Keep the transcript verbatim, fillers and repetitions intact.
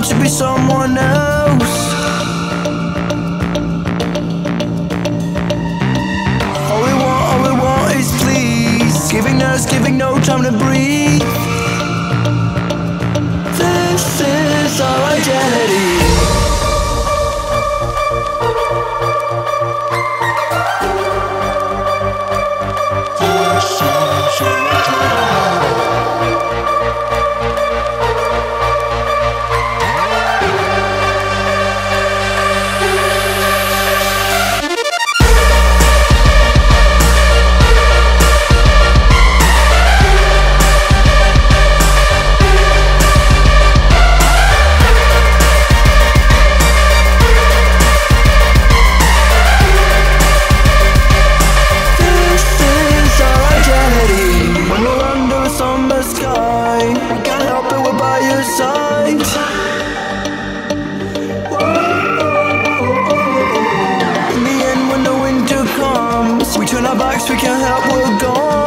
want to be someone else. All we want, all we want is please. Giving us, giving no time to breathe. This is our identity. In the end, when the winter comes, we turn our backs, we can't help, we're gone.